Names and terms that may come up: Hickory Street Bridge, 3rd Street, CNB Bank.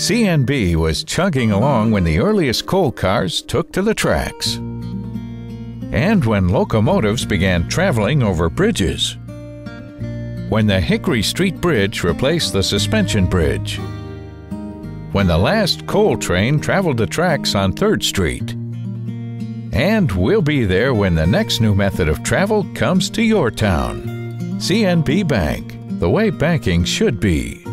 CNB was chugging along when the earliest coal cars took to the tracks, and when locomotives began traveling over bridges. When the Hickory Street Bridge replaced the Suspension Bridge. When the last coal train traveled the tracks on 3rd Street. And we'll be there when the next new method of travel comes to your town. CNB Bank, the way banking should be.